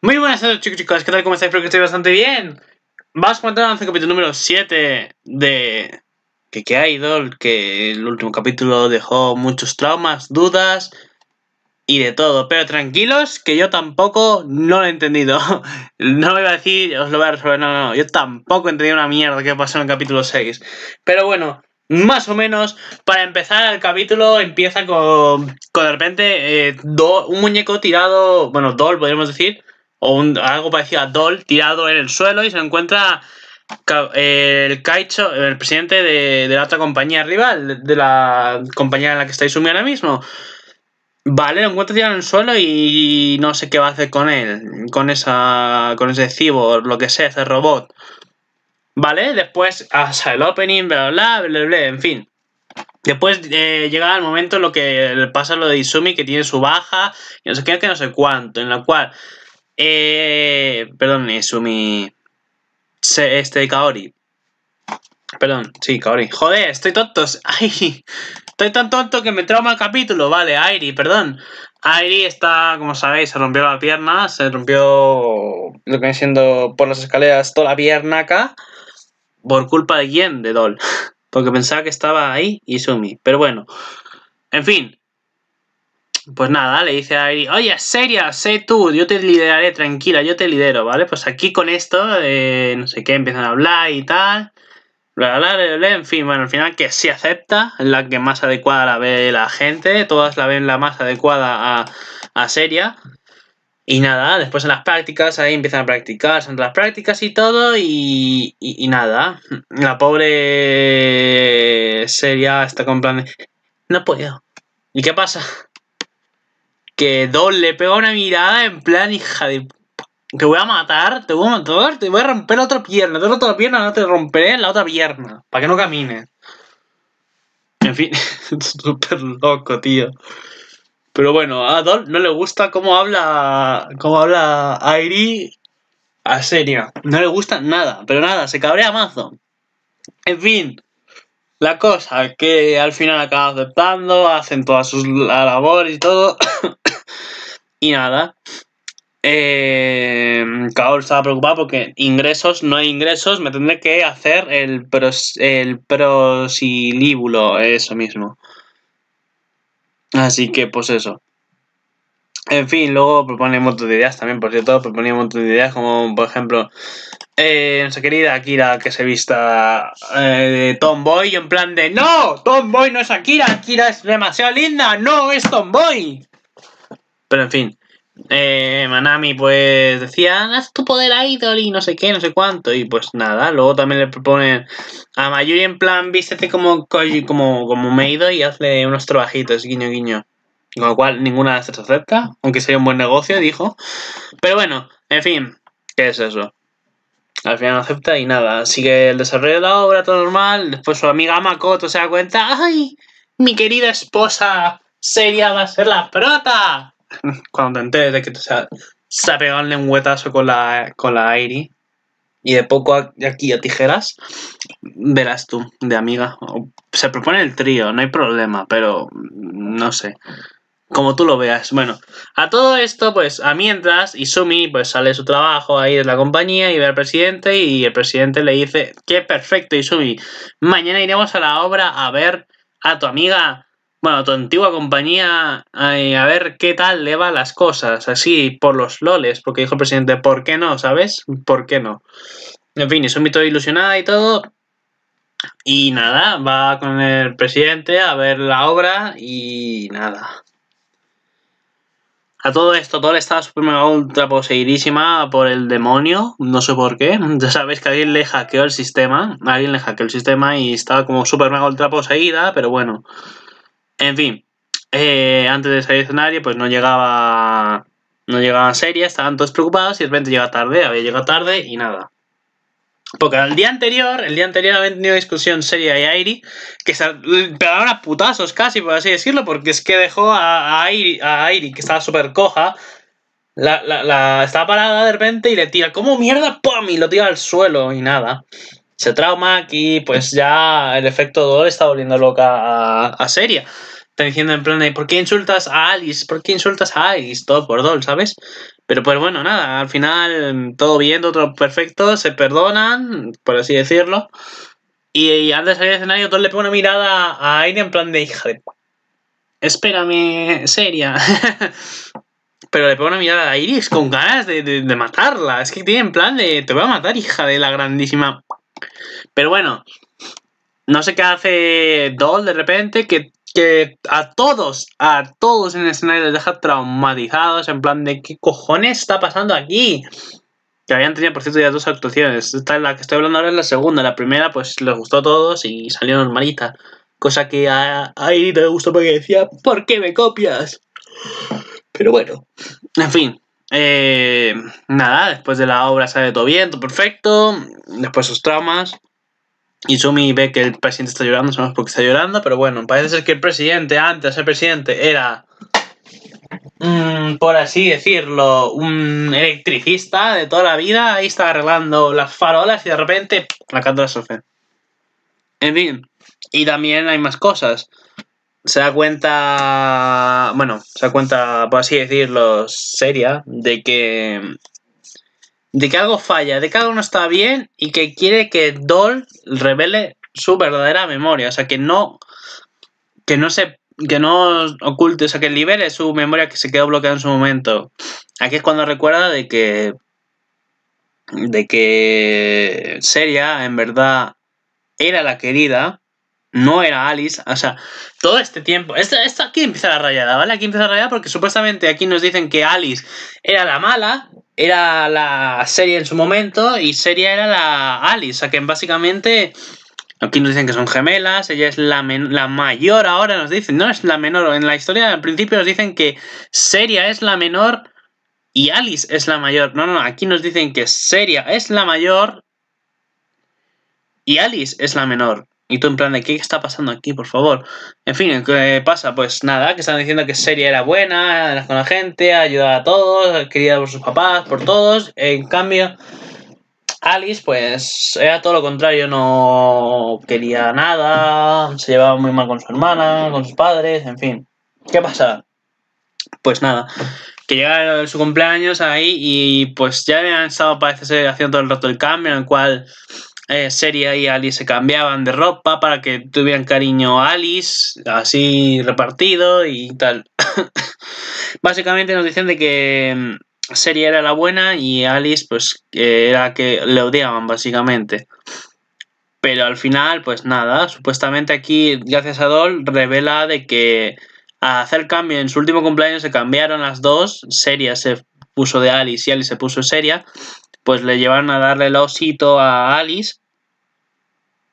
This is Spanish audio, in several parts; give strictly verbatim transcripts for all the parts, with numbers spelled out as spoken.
Muy buenas a todos, chicos chicas, ¿qué tal? ¿Cómo estáis? Espero que estéis bastante bien. Vamos a comentar el capítulo número siete de... Que, que hay, Dol, que el último capítulo dejó muchos traumas, dudas y de todo. Pero tranquilos, que yo tampoco no lo he entendido. No lo iba a decir, os lo voy a resolver, no, no, no. Yo tampoco he entendido una mierda que pasó en el capítulo seis. Pero bueno, más o menos, para empezar el capítulo empieza con, con de repente eh, Dol, un muñeco tirado, bueno, Dol podríamos decir... O un, algo parecido a Dol tirado en el suelo y se lo encuentra el Kaicho, el presidente de, de la otra compañía rival, de la compañía en la que está Izumi ahora mismo. Vale, lo encuentra tirado en el suelo y no sé qué va a hacer con él, con esa con ese cyborg, lo que sea, ese robot. Vale, después hasta el opening, bla bla bla, bla, bla en fin. Después eh, llega el momento en lo que pasa lo de Izumi, que tiene su baja y no sé qué, que no sé cuánto, en la cual... Eh, perdón, Izumi. Este, Kaori. Perdón, sí, Kaori. Joder, estoy tonto. Ay, estoy tan tonto que me trauma el capítulo. Vale, Airi, perdón. Airi está, como sabéis, se rompió la pierna. Se rompió lo que viene siendo por las escaleras toda la pierna acá. ¿Por culpa de quién? De Dol. Porque pensaba que estaba ahí Izumi. Pero bueno, en fin. Pues nada, le dice a Airi, oye, Seria, sé tú, yo te lideraré, tranquila, yo te lidero, ¿vale? Pues aquí con esto, eh, no sé qué, empiezan a hablar y tal, bla, bla, bla, bla, en fin, bueno, al final que sí acepta, la que más adecuada la ve la gente, todas la ven la más adecuada a, a Seria, y nada, después en las prácticas, ahí empiezan a practicar, son las prácticas y todo, y, y, y nada, la pobre Seria está con plan de, no puedo, ¿y qué pasa? Que Dol le pega una mirada en plan, hija de... Te voy a matar, te voy a matar, te voy a romper la otra pierna. Te voy a romper la otra pierna, no te romperé la otra pierna. Para que no camines. En fin, súper loco, tío. Pero bueno, a Dol no le gusta cómo habla... Cómo habla Airi a Seria. No le gusta nada, pero nada, se cabrea mazo. En fin... La cosa que al final acaba aceptando, hacen todas sus labores y todo... Y nada, eh, Kaoru estaba preocupado porque ingresos, no hay ingresos, me tendré que hacer el, pros, el prosilíbulo, eso mismo. Así que pues eso. En fin, luego propone un montón de ideas también, por cierto, propone un montón de ideas como por ejemplo, eh, nuestra querida Akira que se vista eh, de Tomboy en plan de ¡No! Tomboy no es Akira, Akira es demasiado linda, no es Tomboy. Pero en fin, eh, Manami pues decía, haz tu poder idol y no sé qué, no sé cuánto, y pues nada, luego también le proponen a Mayuri en plan, vístete como, como, como meido y hazle unos trabajitos, guiño guiño. Con lo cual ninguna de estas acepta, aunque sería un buen negocio, dijo. Pero bueno, en fin, ¿qué es eso? Al final no acepta y nada, sigue el desarrollo de la obra, todo normal, después su amiga Makoto se da cuenta, ¡ay! Mi querida esposa Seria va a ser la prota. Cuando te enteres de que te se, ha, se ha pegado un lengüetazo con la, con la Airi y de poco a, aquí a tijeras, verás tú, de amiga. Se propone el trío, no hay problema, pero no sé, como tú lo veas. Bueno, a todo esto, pues, a mientras Izumi pues sale de su trabajo ahí de la compañía y ve al presidente y el presidente le dice, ¡qué perfecto, Izumi! Mañana iremos a la obra a ver a tu amiga... Bueno, tu antigua compañía, ay, a ver qué tal le va las cosas, así, por los loles, porque dijo el presidente, ¿por qué no? ¿Sabes? ¿Por qué no? En fin, Izumi todo ilusionada y todo, y nada, va con el presidente a ver la obra y nada. A todo esto, Dol estaba super mega ultra poseidísima por el demonio, no sé por qué, ya sabéis que alguien le hackeó el sistema, alguien le hackeó el sistema y estaba como super mega ultra poseída, pero bueno... En fin, eh, antes de salir del escenario, pues no llegaba no llegaba Seria, estaban todos preocupados y de repente llega tarde, había llegado tarde y nada. Porque el día anterior, el día anterior habían tenido discusión Seria y Airi, que se pegaron a putazos casi, por así decirlo, porque es que dejó a, a, Airi, a Airi, que estaba súper coja, la, la, la, estaba parada de repente y le tira, ¿cómo mierda? ¡Pum! Y lo tira al suelo y nada. Se trauma aquí, pues ya el efecto Dol está volviendo loca a, a Seria. Está diciendo en plan de, ¿por qué insultas a Alice? ¿Por qué insultas a Alice? Todo por Dol, ¿sabes? Pero pues bueno, nada, al final todo bien, todo perfecto, se perdonan, por así decirlo. Y, y antes de salir del escenario, Dol le pone una mirada a Airi en plan de, hija de... Espérame, Seria. Pero le pone una mirada a Iris con ganas de, de, de matarla. Es que tiene en plan de, te voy a matar, hija de la grandísima... Pero bueno, no sé qué hace Dol de repente, que, que a todos, a todos en el escenario les deja traumatizados, en plan de, ¿qué cojones está pasando aquí? Que habían tenido, por cierto, ya dos actuaciones. Esta es la que estoy hablando ahora, es la segunda. La primera, pues, les gustó a todos y salió normalita. Cosa que a Airi no le gustó porque decía, ¿por qué me copias? Pero bueno, en fin. Eh, nada, después de la obra sale todo bien, todo perfecto. Después sus traumas. Izumi ve que el presidente está llorando, sabemos por qué está llorando, pero bueno, parece ser que el presidente, antes de ser presidente, era, mmm, por así decirlo, un electricista de toda la vida. Ahí está arreglando las farolas y de repente, la catástrofe. En fin, y también hay más cosas. Se da cuenta, bueno, se da cuenta, por así decirlo, Seria, de que, de que algo falla, de que algo no está bien y que quiere que Dol revele su verdadera memoria. O sea, que no, que no se, que no oculte, o sea, que libere su memoria que se quedó bloqueada en su momento. Aquí es cuando recuerda de que, de que Seria, en verdad, era la querida. No era Alice, o sea, todo este tiempo... Esto, esto aquí empieza la rayada, ¿vale? Aquí empieza la rayada porque supuestamente aquí nos dicen que Alice era la mala, era la Seria en su momento y Seria era la Alice. O sea, que básicamente aquí nos dicen que son gemelas, ella es la, la mayor ahora, nos dicen, no es la menor. En la historia, al principio nos dicen que Seria es la menor y Alice es la mayor. No, no, no, aquí nos dicen que Seria es la mayor y Alice es la menor. Y tú en plan de, ¿qué está pasando aquí, por favor? En fin, ¿qué pasa? Pues nada, que están diciendo que Seria era buena, era con la gente, ayudaba a todos, querida por sus papás, por todos. En cambio, Alice, pues, era todo lo contrario, no quería nada, se llevaba muy mal con su hermana, con sus padres, en fin. ¿Qué pasa? Pues nada, que llega su cumpleaños ahí y pues ya habían estado, parece ser, haciendo todo el rato el cambio en el cual... Eh, Seria y Alice se cambiaban de ropa para que tuvieran cariño a Alice, así repartido y tal. Básicamente nos dicen de que Seria era la buena y Alice pues eh, era que le odiaban básicamente. Pero al final pues nada, supuestamente aquí gracias a Dol revela de que al hacer cambio en su último cumpleaños se cambiaron las dos, Seria se puso de Alice y Alice se puso Seria. Pues le llevaron a darle el osito a Alice.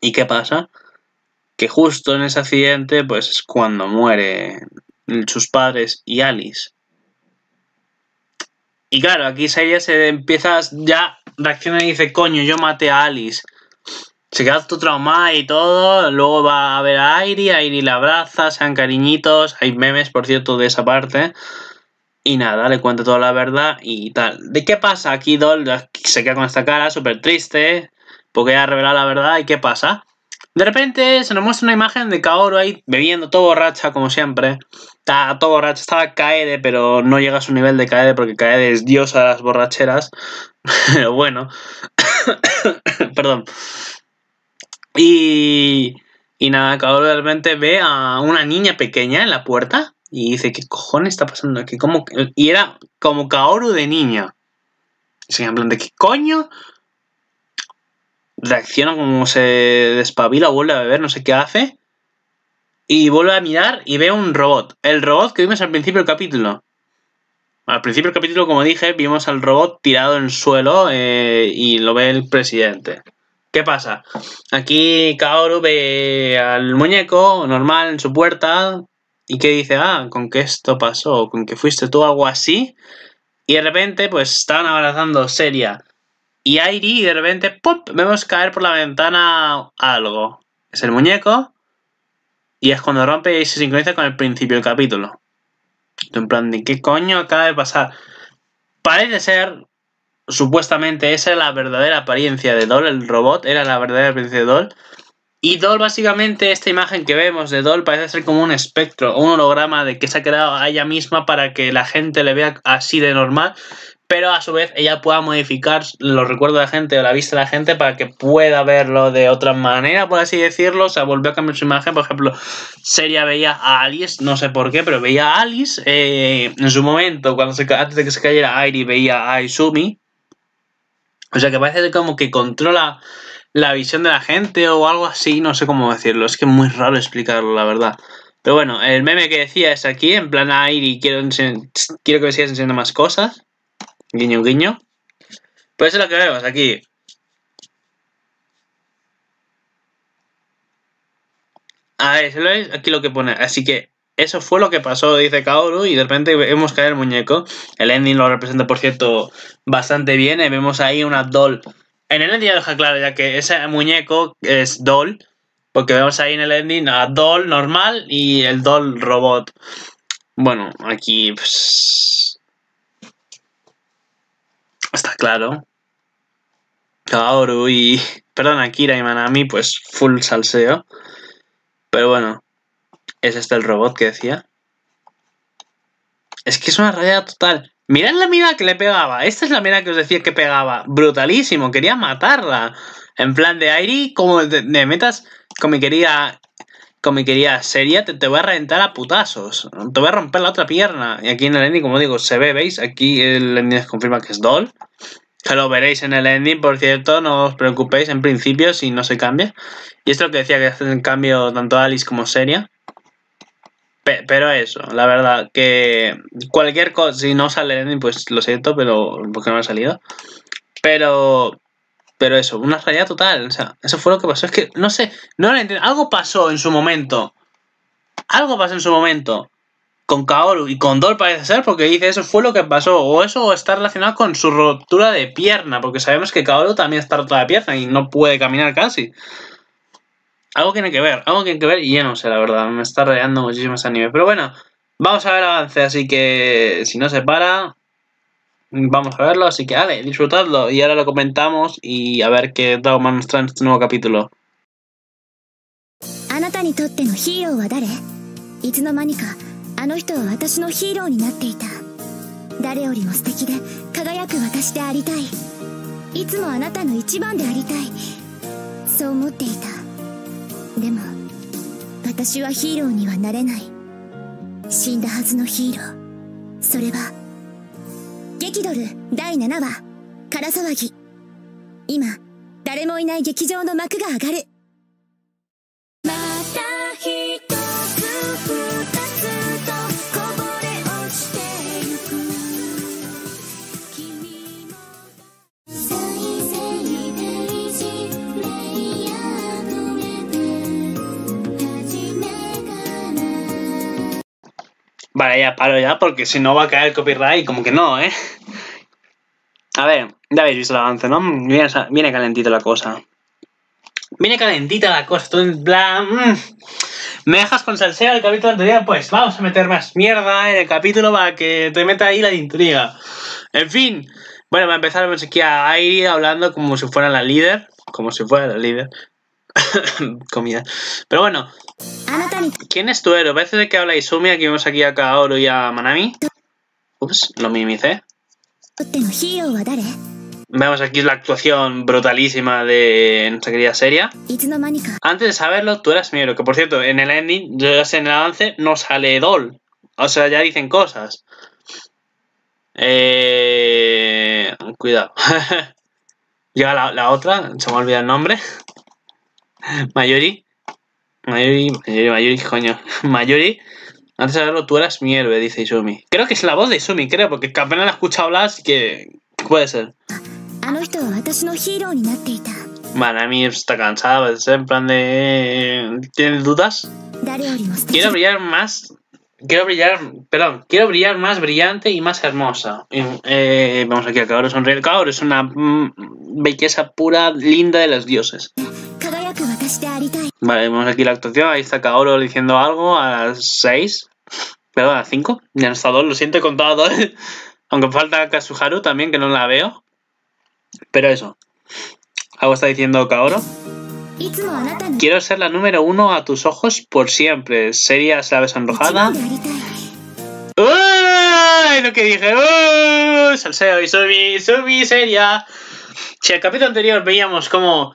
¿Y qué pasa? Que justo en ese accidente, pues es cuando mueren sus padres y Alice. Y claro, aquí Seria se empieza, ya reacciona y dice, coño, yo maté a Alice. Se queda tu trauma y todo. Luego va a ver a Airi, Airi la abraza, se dan cariñitos. Hay memes, por cierto, de esa parte. Y nada, le cuento toda la verdad y tal. ¿De qué pasa? Aquí Dol se queda con esta cara súper triste porque ya ha revelado la verdad. ¿Y qué pasa? De repente se nos muestra una imagen de Kaoru ahí bebiendo, todo borracha como siempre. Está todo borracha, estaba Kaede, pero no llega a su nivel de Kaede porque Kaede es diosa de las borracheras. Pero bueno. Perdón. Y, y nada, Kaoru de repente ve a una niña pequeña en la puerta. Y dice, ¿qué cojones está pasando aquí? ¿Cómo? Y era como Kaoru de niña. Se en plan de, ¿qué coño? Reacciona como se despabila, vuelve a beber, no sé qué hace. Y vuelve a mirar y ve un robot. El robot que vimos al principio del capítulo. Al principio del capítulo, como dije, vimos al robot tirado en el suelo eh, y lo ve el presidente. ¿Qué pasa? Aquí Kaoru ve al muñeco normal en su puerta... Y que dice, ah, con que esto pasó, con que fuiste tú, algo así. Y de repente, pues, estaban abrazando Seria y Airi, y de repente, ¡pum!, vemos caer por la ventana algo. Es el muñeco, y es cuando rompe y se sincroniza con el principio del capítulo. En plan, ¿de qué coño acaba de pasar? Parece ser, supuestamente, esa era la verdadera apariencia de Dol, el robot era la verdadera apariencia de Dol. Y Dol, básicamente, esta imagen que vemos de Dol parece ser como un espectro, un holograma de que se ha creado a ella misma para que la gente le vea así de normal, pero a su vez ella pueda modificar los recuerdos de la gente o la vista de la gente para que pueda verlo de otra manera, por así decirlo. O sea, volvió a cambiar su imagen. Por ejemplo, Seria veía a Alice, no sé por qué, pero veía a Alice. Eh, en su momento, cuando se, antes de que se cayera Airi, veía a Izumi. O sea, que parece como que controla la visión de la gente o algo así, no sé cómo decirlo. Es que es muy raro explicarlo, la verdad. Pero bueno, el meme que decía es aquí, en plan Airi, quiero, quiero que me sigas enseñando más cosas. Guiño, guiño. Pues eso es lo que vemos aquí. A ver, ¿se lo veis? Aquí lo que pone. Así que eso fue lo que pasó, dice Kaoru, y de repente vemos caer el muñeco. El ending lo representa, por cierto, bastante bien. Y vemos ahí una Dol. En el ending ya lo deja claro, ya que ese muñeco es Dol. Porque vemos ahí en el ending a Dol normal y el Dol robot. Bueno, aquí... Pues... Está claro. Kaoru y... Perdón, Akira y Manami, pues full salseo. Pero bueno. Es este el robot que decía. Es que es una rayada total. Mirad la mirada que le pegaba. Esta es la mirada que os decía que pegaba. Brutalísimo. Quería matarla. En plan de Airi, como me metas con mi querida... Con mi querida Seria, te, te voy a reventar a putazos. Te voy a romper la otra pierna. Y aquí en el ending, como digo, se ve, ¿veis? Aquí el ending les confirma que es Dol. Que lo veréis en el ending, por cierto. No os preocupéis, en principio, si no se cambia. Y esto es lo que decía, que hacen en cambio tanto Alice como Seria. Pe pero eso, la verdad, que cualquier cosa, si no sale el ending, pues lo siento, pero porque no ha salido. Pero... Pero eso, una rayada total, o sea, eso fue lo que pasó. Es que, no sé, no lo entiendo. Algo pasó en su momento. Algo pasó en su momento. Con Kaoru y con Dol parece ser, porque dice eso fue lo que pasó. O eso o está relacionado con su rotura de pierna, porque sabemos que Kaoru también está rota de pierna y no puede caminar casi. Algo tiene que ver, algo tiene que ver y ya no sé, la verdad. Me está rayando muchísimo ese anime. Pero bueno, vamos a ver avance, así que si no se para... Vamos a verlo, así que dale, disfrutadlo y ahora lo comentamos y a ver qué tal nos trae este nuevo capítulo. Dol, 第 7話 から騒ぎ今誰もいない劇場の幕が上がるまた一つ二つとこぼれ落ちてゆく君も再生大事レイヤーの目で始めから Vale, ya paro ya porque si no va a caer el copyright, como que no, ¿eh? A ver, ya habéis visto el avance, ¿no? Viene, viene calentita la cosa. Viene calentita la cosa, todo en plan... Mmm, me dejas con salseo el capítulo anterior, pues vamos a meter más mierda en el capítulo para que te meta ahí la intriga. En fin, bueno, para empezar vemos aquí a Airi hablando como si fuera la líder. Como si fuera la líder. Comida. Pero bueno, ¿quién es tu héroe? Parece que habla Izumi, aquí vemos aquí a Kaoru y a Manami. Ups, lo minimicé. Vemos aquí la actuación brutalísima de nuestra querida Seria. Antes de saberlo, tú eras mi héroe. Que por cierto, en el ending, en el avance, no sale Dol. O sea, ya dicen cosas. Eh... Cuidado. Llega la, la otra, se me ha olvidado el nombre. Mayuri. Mayuri, Mayuri, Mayuri, coño. Mayuri. Antes de saberlo, tú eras mi héroe, dice Izumi. Creo que es la voz de Izumi, creo, porque apenas la he escuchado hablar, así que puede ser. Manami está cansada, puede ser, en plan de... ¿Tienes dudas? Quiero brillar más... Quiero brillar... Perdón, quiero brillar más brillante y más hermosa. Eh, vamos aquí a Kaoru sonreír. Kaoru es una mm, belleza pura, linda de los dioses. Vale, vemos aquí la actuación, ahí está Kaoru diciendo algo a las seis, perdón, a las cinco, ya no está Dol, lo siento, he contado a Dol, aunque falta Kazuharu también, que no la veo, pero eso, algo está diciendo Kaoru, Quiero ser la número uno a tus ojos por siempre. Seria la desenrojada. ¡Uy! Lo que dije. ¡Uy! Salseo, Izumi, Izumi, Seria. Si el capítulo anterior veíamos como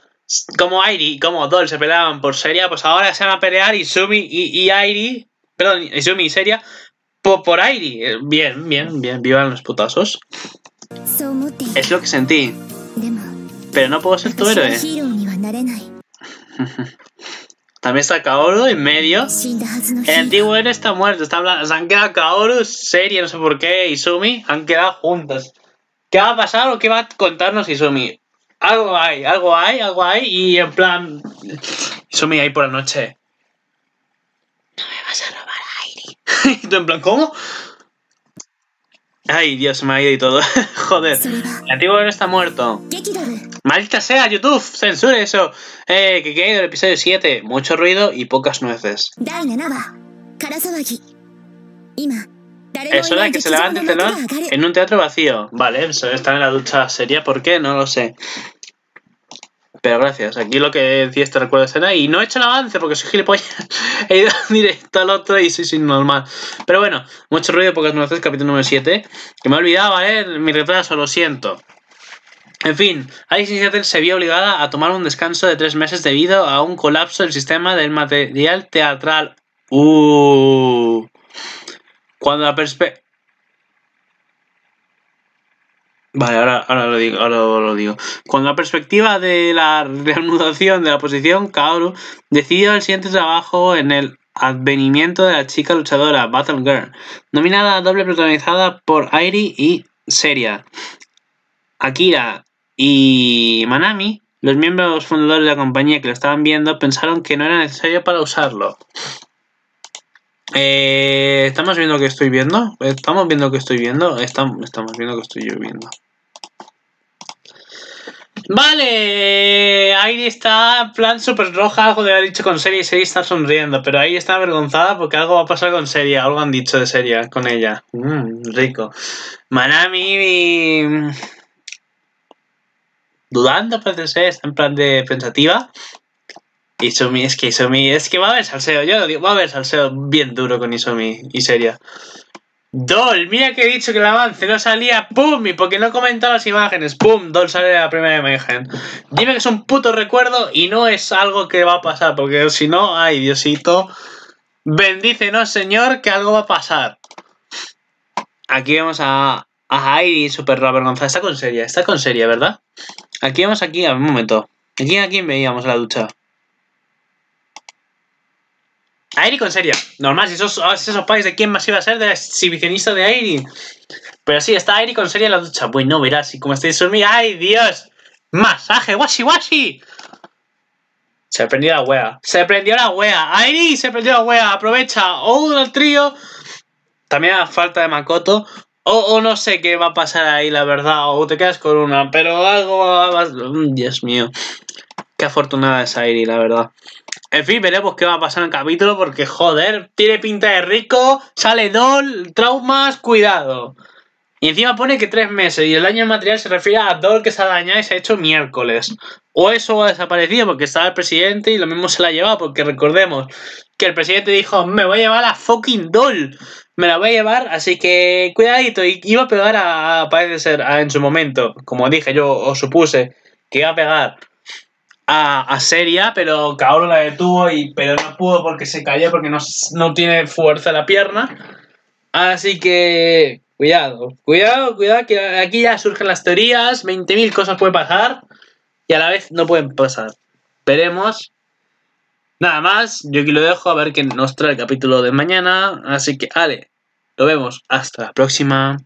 como Airi y como Dol se peleaban por Seria, pues ahora se van a pelear Izumi y, y Airi. Perdón, Izumi y Seria por, por Airi. Bien, bien, bien. Vivan los putazos. Es lo que sentí. Pero no puedo ser tu héroe. También está Kaoru en medio. El antiguo héroe está muerto. Está Se han quedado Kaoru, Seria, no sé por qué, Izumi. Han quedado juntas. ¿Qué va a pasar o qué va a contarnos Izumi? Algo hay, algo hay, algo hay. Y en plan... Izumi ahí por la noche. No me vas a robar a Airi. Y tú en plan, ¿cómo? Ay, Dios, me ha ido y todo. Joder. El antiguo héroe está muerto. Maldita sea, YouTube, censure eso. Eh, que quede el episodio siete. Mucho ruido y pocas nueces. Es hora de que se levante el telón en un teatro vacío. Vale, está en la ducha seria. ¿Por qué? No lo sé. Pero gracias. Aquí lo que decía este recuerdo de escena. Y no he hecho el avance porque soy gilipollas. He ido directo al otro y soy sin normal. Pero bueno, mucho ruido y pocas nueces, capítulo número siete. Que me he olvidado, ¿vale? Mi retraso, lo siento. En fin, Alice se vio obligada a tomar un descanso de tres meses debido a un colapso del sistema del material teatral. Uh. Cuando la perspe... Vale, ahora, ahora, lo digo, ahora lo digo. Cuando la perspectiva de la reanudación de la posición, Kaoru decidió el siguiente trabajo en el advenimiento de la chica luchadora, Battle Girl, nominada a doble protagonizada por Airi y Seria. Akira y Manami, los miembros fundadores de la compañía que lo estaban viendo, pensaron que no era necesario para usarlo. Eh, ¿Estamos viendo que estoy viendo? ¿Estamos viendo que estoy viendo? Estamos, estamos viendo que estoy yo viendo. Vale, Airi está en plan súper roja, algo de haber dicho con Seria y Seria está sonriendo, pero ahí está avergonzada porque algo va a pasar con Seria, algo han dicho de Seria con ella. Mm, rico. Manami... Y... dudando, parece ser, está en plan de pensativa. Izumi, es que Izumi, es que va a haber salseo, yo lo digo, va a haber salseo bien duro con Izumi y Seria. Dol, mira que he dicho que el avance no salía, pum, y porque no comentaba las imágenes, pum, Dol sale la primera imagen. Dime que es un puto recuerdo y no es algo que va a pasar, porque si no, ay, Diosito, bendícenos, Señor, que algo va a pasar. Aquí vemos a... Ajá, Airi súper avergonzada. Está con Seria, está con Seria, ¿verdad? Aquí vamos, aquí, a un momento. Aquí, aquí veíamos la ducha. Airi con Seria. Normal, si esos, esos pais de quién más iba a ser, de la exhibicionista de Airi. Pero sí, está Airi con Seria en la ducha. Bueno, verás, y como estáis dormidos. ¡Ay, Dios! ¡Masaje! ¡Washi, washi! Se prendió la wea. Se prendió la wea. Airi, se prendió la wea. Aprovecha. O el trío. También a falta de Makoto. O, o no sé qué va a pasar ahí, la verdad, o te quedas con una, pero algo más... Dios mío, qué afortunada es Airi, la verdad. En fin, veremos qué va a pasar en el capítulo, porque joder, tiene pinta de rico, sale Dol, traumas, cuidado. Y encima pone que tres meses, y el daño material se refiere a Dol que se ha dañado y se ha hecho miércoles. O eso ha desaparecido porque estaba el presidente y lo mismo se la ha llevado, porque recordemos que el presidente dijo, me voy a llevar a la fucking Dol. Me la voy a llevar, así que cuidadito. Y iba a pegar a, a parece ser, a, en su momento, como dije yo, o supuse, que iba a pegar a, a Seria, pero Kaoru la detuvo, y, pero no pudo porque se cayó, porque no, no tiene fuerza la pierna. Así que, cuidado, cuidado, cuidado, que aquí ya surgen las teorías, veinte mil cosas pueden pasar, y a la vez no pueden pasar. Veremos. Nada más, yo aquí lo dejo a ver qué nos trae el capítulo de mañana, así que, ale. Nos vemos, hasta la próxima.